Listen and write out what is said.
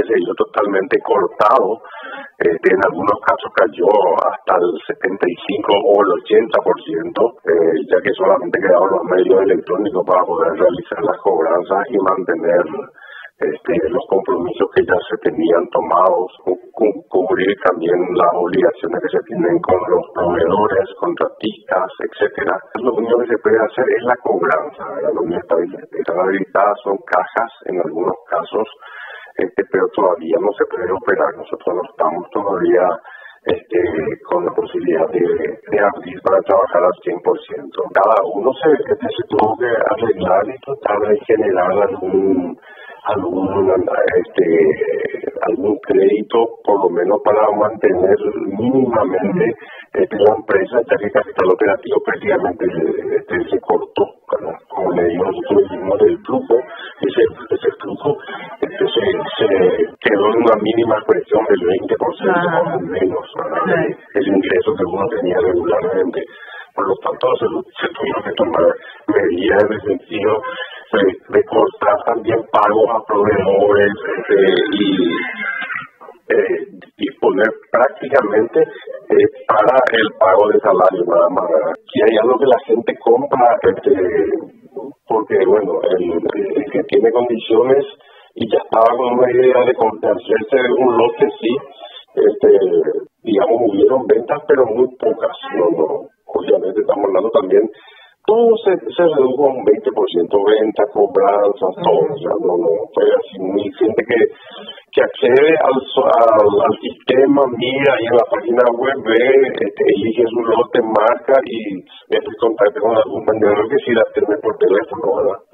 se hizo totalmente cortado, en algunos casos cayó hasta el 75 o el 80%, ya que solamente quedaron los medios electrónicos para poder realizar las cobranzas y mantener los compromisos que ya se tenían tomados, cubrir también las obligaciones que se tienen con los proveedores, contratistas, etcétera. Lo único que se puede hacer es la cobranza, ¿verdad? Lo único que están habilitadas son cajas en algunos casos, pero todavía no se puede operar. Nosotros no estamos todavía con la posibilidad de abrir para trabajar al 100%. Cada uno se tuvo que arreglar y tratar de generar algún crédito, por lo menos para mantener mínimamente la empresa, ya que el capital operativo prácticamente se cortó, ¿verdad? Como le digo, nosotros vivimos del flujo, ese flujo se quedó en una mínima expresión del 20% o menos, ¿verdad? El ingreso que uno tenía regularmente. Por lo tanto, se tuvieron que tomar medidas en el sentido de cortar también pagos a proveedores y poner prácticamente para el pago de salario nada más. Y hay algo que la gente compra porque, bueno, el que tiene condiciones y ya estaba con una idea de comprarse un lote, sí, digamos, hubieron ventas, pero muy pocas. Obviamente estamos hablando también. Todo se redujo a un 20%, venta, cobranzas, todo. O sea, no fue así. Muy gente que accede al sistema, mira ahí en la página web, elige su lote, marca y contacta con algún vendedor que sí la tiene por teléfono, ¿verdad?